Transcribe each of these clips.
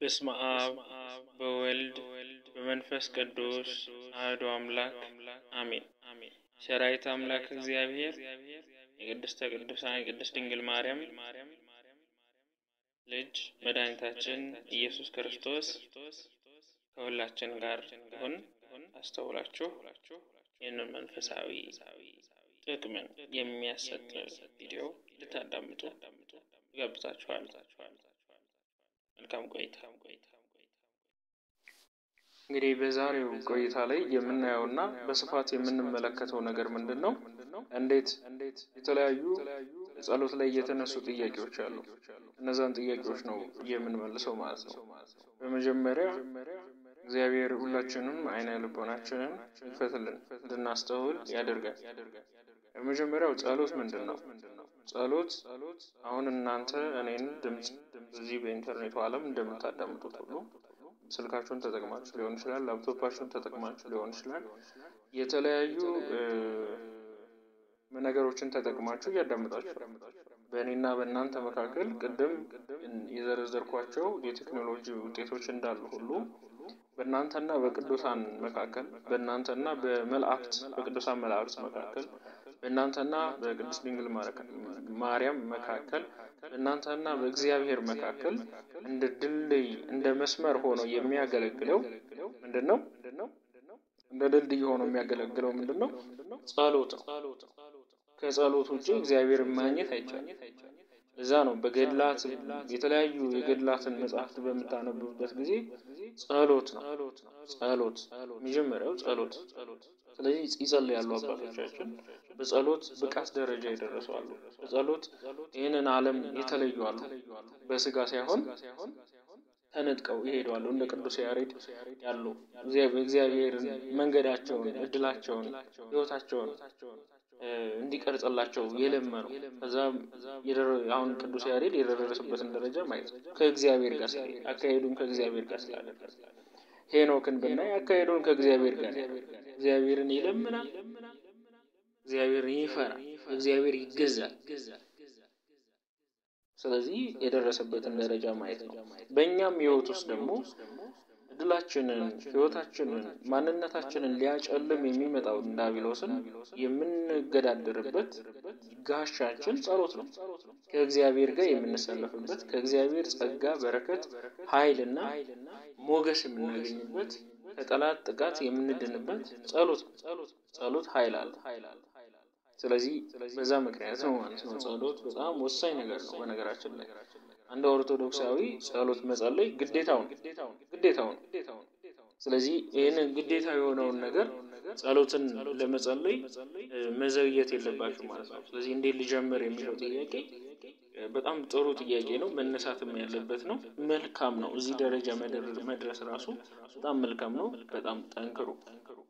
በስመ አብ ወወልድ ወመንፈስ ቅዱስ አሐዱ አምላክ አሜን። ሸራይት አምላክ እግዚአብሔር የቅድስተ ቅዱሳን የቅድስት ድንግል ማርያም ልጅ መድኃኒታችን ኢየሱስ ክርስቶስ ከሁላችን ጋር ይሁን። አስተውላችሁ ይህንን መንፈሳዊ ጥቅምን የሚያሰጥ ቪዲዮ ልታዳምጡ ጋብዛችኋል። መልካም ቆይታ። እንግዲህ በዛሬው ቆይታ ላይ የምናየውና በስፋት የምንመለከተው ነገር ምንድነው? እንዴት የተለያዩ ጸሎት ላይ የተነሱ ጥያቄዎች አሉ። እነዛን ጥያቄዎች ነው የምንመልሰው ማለት ነው። በመጀመሪያ እግዚአብሔር ሁላችንም አይነ ልቦናችንን ይፈትልን እንድናስተውል ያደርጋል። በመጀመሪያው ጸሎት ምንድነው? ጸሎት አሁን እናንተ እኔን ድምጽ እዚህ በኢንተርኔት ዓለም እንደምታዳምጡት ሁሉ ስልካችሁን ተጠቅማችሁ ሊሆን ይችላል፣ ላፕቶፓችሁን ተጠቅማችሁ ሊሆን ይችላል፣ የተለያዩ ነገሮችን ተጠቅማችሁ ያዳምጣችሁ። በእኔና በእናንተ መካከል ቀደም የዘረዘርኳቸው የቴክኖሎጂ ውጤቶች እንዳሉ ሁሉ በእናንተና በቅዱሳን መካከል በእናንተና በመላእክት በቅዱሳን መላእክት መካከል በእናንተና በቅድስት ድንግል ማርያም መካከል በእናንተና በእግዚአብሔር መካከል እንደ ድልድይ እንደ መስመር ሆኖ የሚያገለግለው ምንድነው? እንደ ድልድይ ሆኖ የሚያገለግለው ምንድነው? ጸሎት ነው። ከጸሎት ውጪ እግዚአብሔር ማግኘት አይቻልም። እዛ ነው በገድላት የተለያዩ የገድላትን መጻሕፍት በመታነብበት ጊዜ ጸሎት ነው። ጸሎት መጀመሪያው ጸሎት። ስለዚህ ይጸልያሉ አባቶቻችን። በጸሎት ብቃት ደረጃ ይደረሳሉ። በጸሎት ይሄንን ዓለም ይተለዩዋሉ። በስጋ ሳይሆን ተነጥቀው ይሄዳሉ። እንደ ቅዱስ ያሬድ ያሉ እግዚአብሔርን መንገዳቸውን እድላቸውን ህይወታቸውን እንዲቀርጽላቸው የለመነው ከዛ አሁን ቅዱስ ያሬድ የደረሰበትን ደረጃ ማየት ከእግዚአብሔር ጋር አካሄዱን ከእግዚአብሔር ጋር ስላደረገ ሄኖክን ብናይ አካሄዱን ከእግዚአብሔር ጋር እግዚአብሔርን ይለምናል፣ እግዚአብሔርን ይፈራል፣ እግዚአብሔር ይገዛል። ስለዚህ የደረሰበትን ደረጃ ማየት ነው። በእኛም ህይወት ውስጥ ደግሞ ድላችንን ህይወታችንን ማንነታችንን ሊያጨልም የሚመጣው ዲያብሎስን የምንገዳደርበት ጋሻችን ጸሎት ነው። ከእግዚአብሔር ጋር የምንሰለፍበት ከእግዚአብሔር ጸጋ በረከት ኃይልና ሞገስ የምናገኝበት ከጠላት ጥቃት የምንድንበት ጸሎት ነው። ጸሎት ኃይል አለ። ስለዚህ በዛ ምክንያት ነው ማለት ነው ጸሎት በጣም ወሳኝ ነገር ነው። በነገራችን ላይ አንድ ኦርቶዶክሳዊ ጸሎት መጸለይ ግዴታው ነው። ስለዚህ ይሄንን ግዴታ የሆነውን ነገር ጸሎትን ለመጸለይ መዘግየት የለባችሁ ማለት ነው። ስለዚህ እንዴት ልጀምር የሚለው ጥያቄ በጣም ጥሩ ጥያቄ ነው። መነሳትም ያለበት ነው። መልካም ነው። እዚህ ደረጃ መድረስ ራሱ በጣም መልካም ነው። በጣም ጠንክሩ።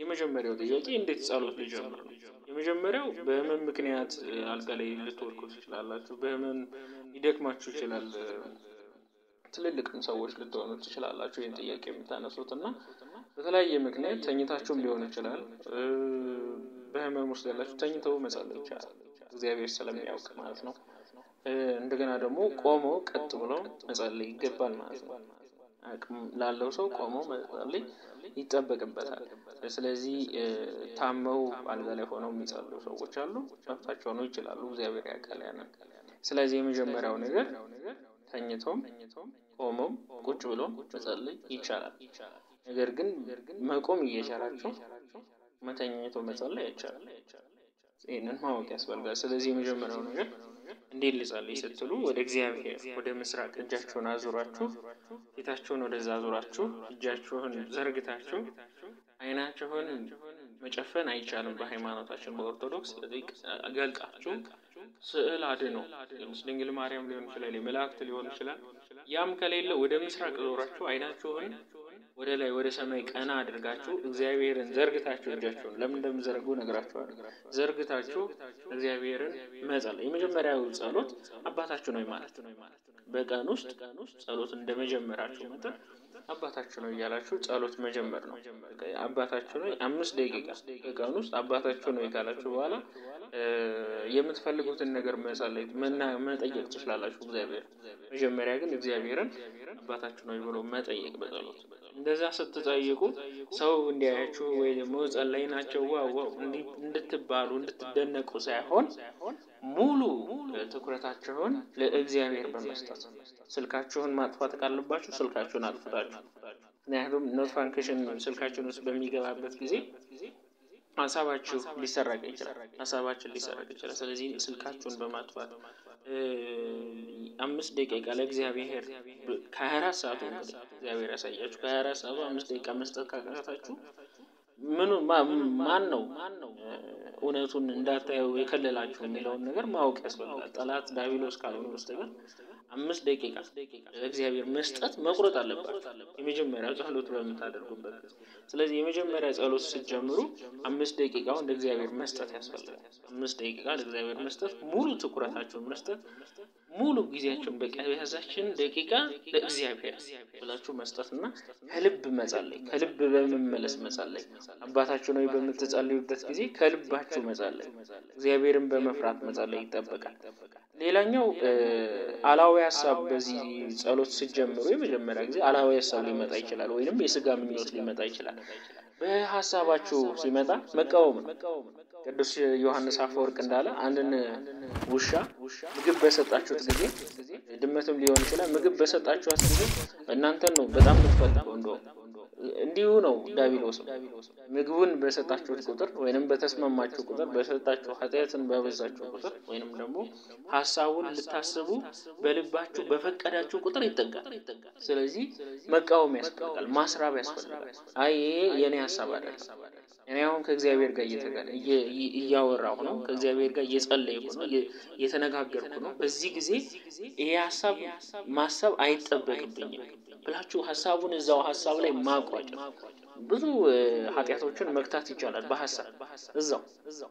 የመጀመሪያው ጥያቄ እንዴት ጸሎት ልጀምር ነው። የመጀመሪያው በህመም ምክንያት አልጋ ላይ ልትወድቁ ትችላላችሁ። በህመም ይደክማችሁ ይችላል። ትልልቅም ሰዎች ልትሆኑ ትችላላችሁ ይሄን ጥያቄ የምታነሱትና በተለያየ ምክንያት ተኝታችሁም ሊሆን ይችላል። በህመም ውስጥ ያላችሁ ተኝተው መጸለይ ይቻላል። እግዚአብሔር ስለሚያውቅ ማለት ነው። እንደገና ደግሞ ቆሞ ቀጥ ብሎ መጸለይ ይገባል ማለት ነው። አቅም ላለው ሰው ቆሞ መጸለይ ይጠበቅበታል። ስለዚህ ታመው አልጋ ላይ ሆነው የሚጸልዩ ሰዎች አሉ። ጻፍታቸው ነው ይችላሉ። እግዚአብሔር ያቀለ ያነ። ስለዚህ የመጀመሪያው ነገር ተኝቶም ቆሞም ቁጭ ብሎ መጸለይ ይቻላል። ነገር ግን መቆም እየቻላችሁ መተኛቶ መጸለይ ይቻላል። ይሄንን ማወቅ ያስፈልጋል። ስለዚህ የመጀመሪያው ነገር እንዴት ልጸልይ ስትሉ ወደ እግዚአብሔር ወደ ምስራቅ እጃችሁን አዙራችሁ ፊታችሁን ወደዛ አዙራችሁ እጃችሁን ዘርግታችሁ አይናችሁን መጨፈን አይቻልም በሃይማኖታችን በኦርቶዶክስ። ስለዚህ አገልቃችሁ ስዕል አድኖ ድንግል ማርያም ሊሆን ይችላል የመላእክት ሊሆን ይችላል ያም ከሌለ ወደ ምስራቅ ዞራችሁ አይናችሁን ወደ ላይ ወደ ሰማይ ቀና አድርጋችሁ እግዚአብሔርን ዘርግታችሁ እጃችሁን ለምን እንደምዘረጉ ነግራችኋለሁ። ዘርግታችሁ እግዚአብሔርን መጸለይ የመጀመሪያው ጸሎት አባታችሁ ነው ማለት ነው። በቀን ውስጥ ጸሎት እንደመጀመራችሁ መጠን አባታችሁ ነው ያላችሁ ጸሎት መጀመር ነው። አባታችሁ ነው 5 ደቂቃ በቀን ውስጥ አባታችሁ ነው ያላችሁ በኋላ የምትፈልጉትን ነገር መጸለይ መጠየቅ ትችላላችሁ። እግዚአብሔር መጀመሪያ ግን እግዚአብሔርን አባታችሁ ነው ብሎ መጠየቅ በጸሎት እንደዛ ስትጠይቁ ሰው እንዲያያችሁ ወይ ደግሞ ጸለይ ናቸው ዋው እንድትባሉ እንድትደነቁ ሳይሆን ሙሉ ትኩረታችሁን ለእግዚአብሔር በመስጠት ስልካችሁን ማጥፋት ካለባችሁ ስልካችሁን አጥፋታችሁ እናንተም ኖቲፊኬሽን ስልካችሁን ውስጥ በሚገባበት ጊዜ ሐሳባችሁ ሊሰረቅ ይችላል ስለዚህ ስልካችሁን በማጥፋት 5 ደቂቃ ለእግዚአብሔር ከ24 ሰዓት እንግዲህ እግዚአብሔር ያሳያችሁ ከ24 ሰዓት 5 ደቂቃ መስጠት ካቃታችሁ ምኑ ማን ነው እውነቱን እንዳታዩ ይከለላችሁ የሚለው ነገር ማወቅ ያስፈልጋል። ጣላት ዳቪሎስ ካልሆነ በስተቀር 5 ደቂቃ ለእግዚአብሔር መስጠት መቁረጥ አለባችሁ። የመጀመሪያው ጸሎት በመታደርጉበት ጊዜ ስለዚህ የመጀመሪያው ጸሎት ሲጀምሩ 5 ደቂቃውን ለእግዚአብሔር መስጠት ያስፈልጋል። 5 ደቂቃ ለእግዚአብሔር መስጠት ሙሉ ትኩረታችሁን መስጠት ሙሉ ጊዜያችሁን በቀያዛችን ደቂቃ ለእግዚአብሔር ብላችሁ መስጠትና ከልብ መጸለይ ከልብ በመመለስ መጸለይ አባታችሁ ነው በመተጸለዩበት ጊዜ ከልባችሁ መጸለይ እግዚአብሔርን በመፍራት መጸለይ ይተበቃል። ሌላኛው አላዊ ሐሳብ በዚህ ጸሎት ሲጀምሩ የመጀመሪያ ጊዜ አላዊ ሐሳብ ሊመጣ ይችላል ወይንም የሥጋ ምኞት ሊመጣ ይችላል። በሐሳባችሁ ሲመጣ መቃወም ቅዱስ ዮሐንስ አፈወርቅ እንዳለ አንድን ውሻ ምግብ በሰጣችሁት ጊዜ ድመቱም ሊሆን ይችላል ምግብ በሰጣችሁት ጊዜ እናንተን ነው በጣም ልትፈልጉ እንዲሁ ነው ዳቪሎስ ምግቡን በሰጣችሁት ቁጥር ወይንም በተስማማችሁ ቁጥር በሰጣችሁ ኃጢያትን በበዛችሁ ቁጥር ወይንም ደግሞ ሐሳቡን ልታስቡ በልባችሁ በፈቀዳችሁ ቁጥር ይተጋል። ስለዚህ መቃወም ያስፈልጋል ማስራብ ያስፈልጋል። አይ የኔ ሐሳብ አይደለም እኔ አሁን ከእግዚአብሔር ጋር እያወራሁ ነው ከእግዚአብሔር ጋር እየጸለይኩ ነው እየተነጋገርኩ ነው በዚህ ጊዜ ይሄ ሐሳብ ማሰብ አይጠበቅብኝም ብላችሁ ሐሳቡን እዛው ሐሳብ ላይ ማቋጭ ብዙ ኃጢያቶችን መክታት ይችላል በሐሳብ እዛው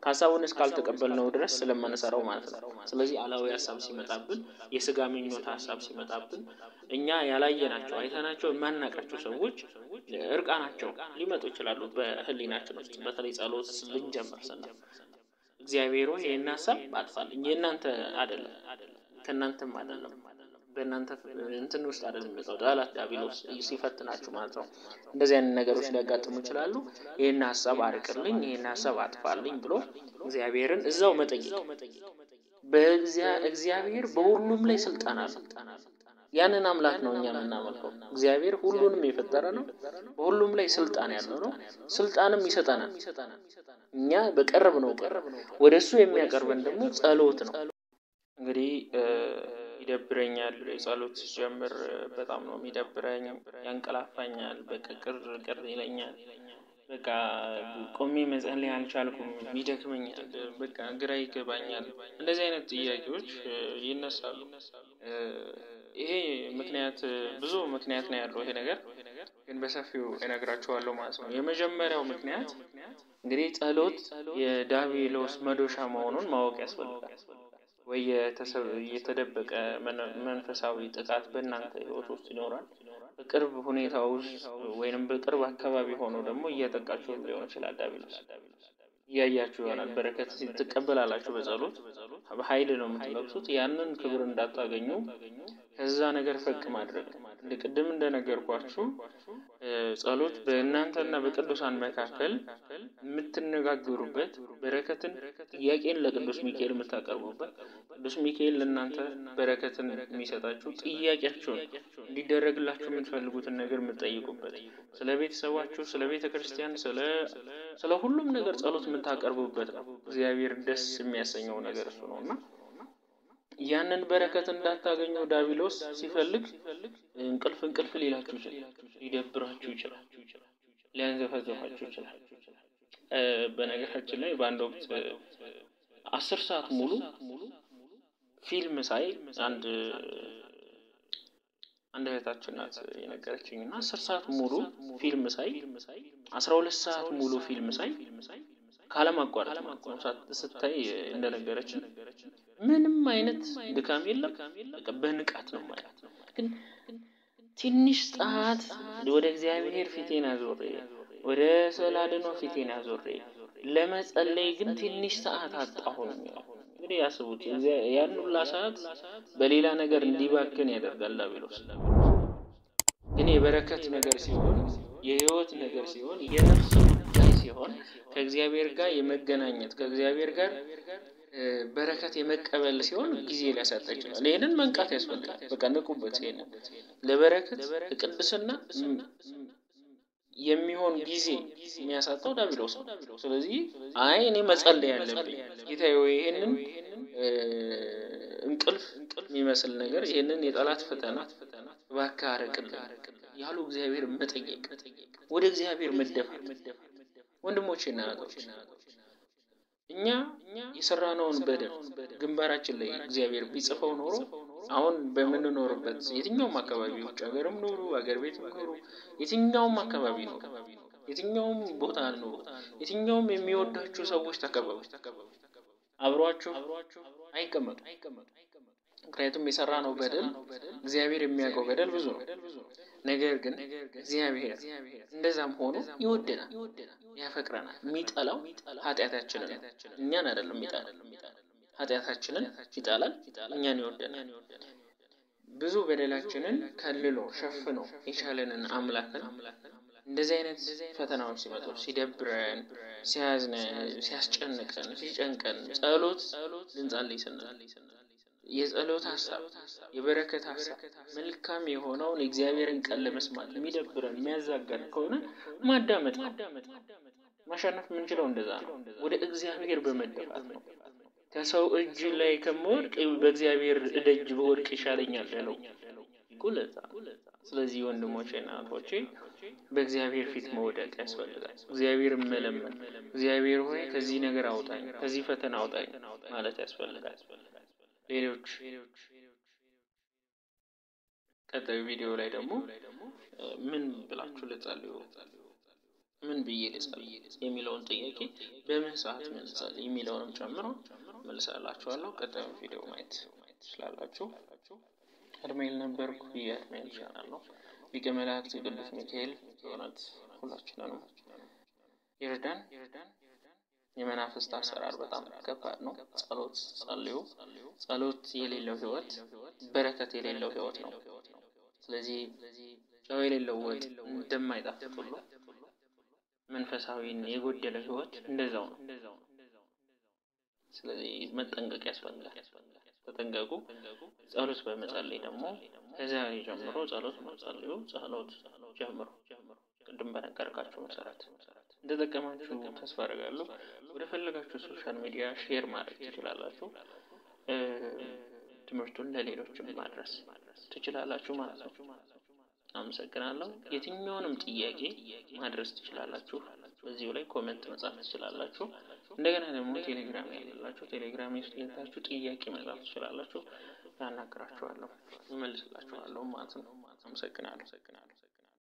ሐሳቡን እስካልተቀበልነው ድረስ ስለማነሳራው ማለት ነው። ስለዚህ አላዊ ሐሳብ ሲመጣብን የሥጋ ምኞት ሐሳብ ሲመጣብን እኛ ያላየናቸው አይተናቸው ማናቀቸው ሰዎች እርቃናቸው ሊመጡ ይችላሉ በህሊናችን ውስጥ በተለይ ጸሎት ስንጀምርሰና እግዚአብሔር ወይ የኛ ሐሳብ አጥፋልኝ የእናንተ አይደለም ከእናንተም አይደለም በእናንተ እንትን ውስጥ አይደለም የመጣው ጣላት ዳቪሎስ ሲፈትናችሁ ማለት ነው። እንደዚህ አይነት ነገሮች ሊያጋጥሙ ይችላሉ የኛ ሐሳብ አርቅልኝ የኛ ሐሳብ አጥፋልኝ ብሎ እግዚአብሔርን እዛው መጠየቅ በእግዚአብሔር በሁሉም ላይ ስልጣን አለው። ያንን አምላክ ነው እኛ እናመልከው እግዚአብሔር ሁሉንም የፈጠረ ነው ሁሉም ላይ ስልጣን ያለው ነው ስልጣንም ይሰጣናል እኛ በቀርብ ነው ወደሱ የሚያቀርበን ደግሞ ጸሎት ነው። እንግዲህ ይደብረኛል ጸሎት ሲጀምር በጣም ነው የሚደብረኝ ያንቀላፋኛል በቃ ቅር ይለኛል በቃ ቆሜ መጸለይ አልቻልኩም ይደክመኛል በቃ ግራ ይገባኛል እንደዚህ አይነት ጥያቄዎች ይነሳሉ። ይሄ ምክንያት ብዙ ምክንያት ነው ያለው ይሄ ነገር ግን በሰፊው እነግራችኋለሁ ማለት ነው። የመጀመሪያው ምክንያት እንግዲህ ጸሎት የዳቪሎስ መዶሻ መሆኑን ማወቅ ያስፈልጋል ወይ የተደበቀ መንፈሳዊ ጥቃት በእናንተ ህይወት ውስጥ ይኖራል በቅርብ ሁኔታው ወይንም በቅርብ አካባቢ ሆኖ ደግሞ እየተቃችሁ ሊሆን ይችላል ዳቪሎስ ያያችሁ ይሆናል በረከት ሲተቀበላላችሁ በጸሎት በኃይል ነው የምትለብሱት ያንን ክብር እንዳታገኙ ከዛ ነገር ፈቅ ማድረግ ለቅድም እንደነገርኳችሁ ጸሎት በእናንተና በቅዱሳን መካከል የምትነጋገሩበት በረከትን ጥያቄን ለቅዱስ ሚካኤል መታቀርቡበት ቅዱስ ሚካኤል ለእናንተ በረከትን የሚሰጣችሁ ጥያቄያችሁ እንዲደረግላችሁ የምትፈልጉትን ነገር መጠየቁበት ስለቤተሰባችሁ ስለቤተክርስቲያን ስለሁሉም ነገር ጸሎት መታቀርቡበት እግዚአብሔር ደስ የሚያሰኘው ነገር እሱ ነውና ያንን በረከት እንዳታገኙ ዳቪሎስ ሲፈልግ እንቅልፍ ሊላችሁ ይችላል ሊደብራችሁ ይችላል ሊያንዘፈዘፋችሁ ይችላል። በነገራችን ላይ ባንድ ወቅት 10 ሰዓት ሙሉ ፊልም ሳይ አንድ እህታችን ናት የነገረችኝና 10 ሰዓት ሙሉ ፊልም ሳይ 12 ሰዓት ሙሉ ፊልም ሳይ ካለማቋረጥ ሰዓት ስትታይ እንደነገረችኝ منم ماينت دكاميلا كبهن كاتنو ماينت لكن تنيش ساعات لورك زي غير فيتينا زوري ولا سلادنو فيتينا زوري لما تصلي كن تنيش ساعات አጣሁን እንግዲህ ያስቡት ያን ሁላ ሰዓት በሌላ ነገር እንዲባክን ያደርጋል አብሎስ ግን የበረከት ነገር ሲሆን የህይወት ነገር ሲሆን የነፍስ ጉዳይ ሲሆን ከእግዚአብሔር ጋር የመገናኘት ከእግዚአብሔር ጋር بركات يمكابل سيون ጊዜ ሊያሳጣጭ ይችላል ይሄንን መንቃት ያስፈልጋል በቃ ንቁበት ይሄንን ለበረከት ቅድስና የሚሆን ጊዜ የሚያሳጣው ዳብሎስ ስለዚህ አይ እኔ መጸለይ ያለብኝ ጌታዬ ይሄንን እንቅልፍ የሚመስል ነገር ይሄንን የጣላት ፈተና ባካ አረቀለ ያሉ እግዚአብሔር መጠየቅ ወደ እግዚአብሔር መደፋት ወንድሞቼ እናቶቼ እኛ የሰራነውን በደል ግንባራችን ላይ እግዚአብሔር ቢጽፈው ኖሮ አሁን በመንኖርበት የትኛውም አካባቢ ውጭ ሀገርም ኖሩ ሀገር ቤትም ኖሩ የትኛውም አካባቢ ነው የትኛውም ቦታ ነው የትኛውም የሚወዳቸው ሰዎች ተከበቡ አብሯቸው አይቀመጡ ምክንያቱም የሰራነው በደል እግዚአብሔር የሚያውቀው በደል ብዙ ነው ነገር ግን እግዚአብሔር እንደዛም ሆኖ ይወደናል ያፈቅረናል ሚጣላው ኃጢያታችንን እኛን አይደለም ሚጣላል ኃጢያታችንን ይጣላል እኛን ይወደናል ብዙ በደላችንን ከልሎ ሸፍኖ ይቻለንን አምላክን እንደዚህ አይነት ፈተናዎች ሲመጡ ሲደብረን ሲያዝነን ሲያስጨንቀን ሲጨንቀን ጸሎት ልንጸልይ ስንል የጸሎት ሐሳብ የበረከት ሐሳብ መልካም የሆነውን እግዚአብሔርን ቃል መስማት የሚደብረን የሚያዛጋን ከሆነ ማዳመጥ ማሸነፍ ምን ይችላል እንደዛ ነው ወደ እግዚአብሔር በመደፋት ነው ከሰው እጅ ላይ ከመወድቅ በእግዚአብሔር እጅ በወድቅ ይሻለኛል ያለው ጉልታ ስለዚህ ወንድሞቼና አቶቼ በእግዚአብሔር ፊት መውደቅ ያስፈልጋል እግዚአብሔርን መለመን እግዚአብሔር ሆይ ከዚህ ነገር አውጣኝ ከዚህ ፈተና አውጣኝ ማለት ያስፈልጋል ሌሎች ከታዩ ቪዲዮ ላይ ደግሞ ምን ብላችሁ ልጸልዩ ምን ብዬ ልጸልይ የሚለውን ጥያቄ በምን ሰዓት ልጸልይ የሚለውንም ጨምሮ መልሳላችኋለሁ ከታዩ ቪዲዮ ማየት ስላላችሁ አድሜል ነበርኩ ያድሜል ቻናል ነው ሊቀመላክት ቅዱስ ሚካኤል ሆነት ሁላችንም ይርዳን የመናፍስት አሰራር በጣም ከባድ ነው ጸሎት ጸልዩ ጸሎት የሌለው ህይወት በረከት የሌለው ህይወት ነው ስለዚህ ጨው የሌለው ወጥ እንደማይጣፍጥ ሁሉ መንፈሳዊን የጎደለ ህይወት እንደዛው ነው ስለዚህ መጠንቀቅ ያስፈልጋል ተጠንቀቁ ጸሎት በመጸለይ ደግሞ ከዛሬ ጀምሮ ጸሎት መጸለዩ ጸሎት ጀምሩ ቅድም በነገርኳችሁ መሰረት እንደተቀማችሁ ተስፋ አደርጋለሁ ወደ ፈለጋችሁ ሶሻል ሚዲያ ሼር ማድረግ ትችላላችሁ ትምህርቱን ለሌሎችም ማድረስ ትችላላችሁ ማለት ነው አመሰግናለሁ የትኛውንም ጥያቄ ማድረስ ትችላላችሁ በዚሁ ላይ ኮሜንት መጻፍ ትችላላችሁ እንደገና ደግሞ ቴሌግራም ያላችሁ ቴሌግራም ውስጥ ልታችሁ ጥያቄ መጻፍ ትችላላችሁ ታናግራችኋለሁ መልስላችኋለሁ ማለት ነው አመሰግናለሁ